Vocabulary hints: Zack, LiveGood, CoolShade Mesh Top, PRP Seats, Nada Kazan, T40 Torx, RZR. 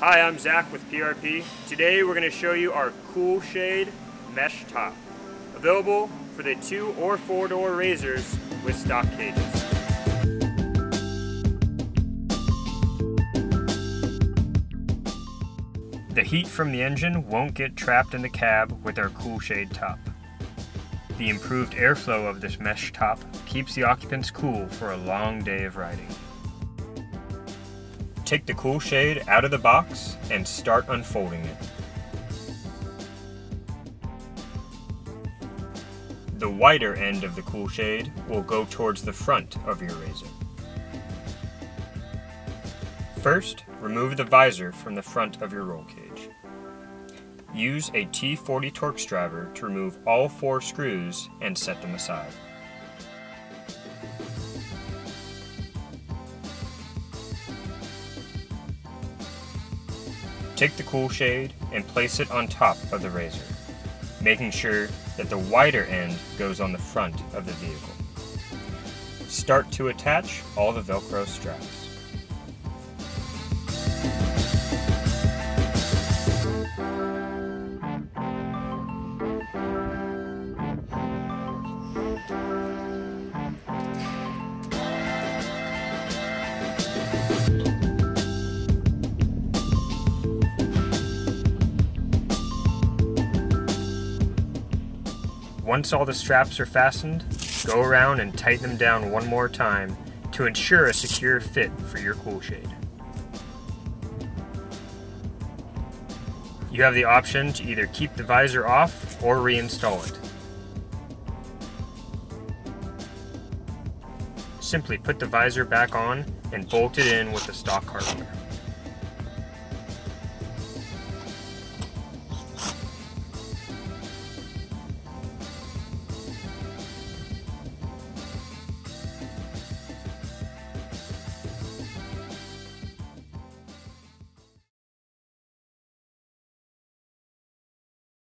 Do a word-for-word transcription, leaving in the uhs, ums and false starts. Hi, I'm Zach with P R P. Today we're going to show you our CoolShade Mesh Top, available for the two or four door R Z Rs with stock cages. The heat from the engine won't get trapped in the cab with our CoolShade top. The improved airflow of this mesh top keeps the occupants cool for a long day of riding. Take the CoolShade out of the box and start unfolding it. The wider end of the CoolShade will go towards the front of your R Z R. First, remove the visor from the front of your roll cage. Use a T forty Torx driver to remove all four screws and set them aside. Take the CoolShade and place it on top of the R Z R, making sure that the wider end goes on the front of the vehicle. Start to attach all the Velcro straps. Once all the straps are fastened, go around and tighten them down one more time to ensure a secure fit for your CoolShade. You have the option to either keep the visor off or reinstall it. Simply put the visor back on and bolt it in with the stock hardware.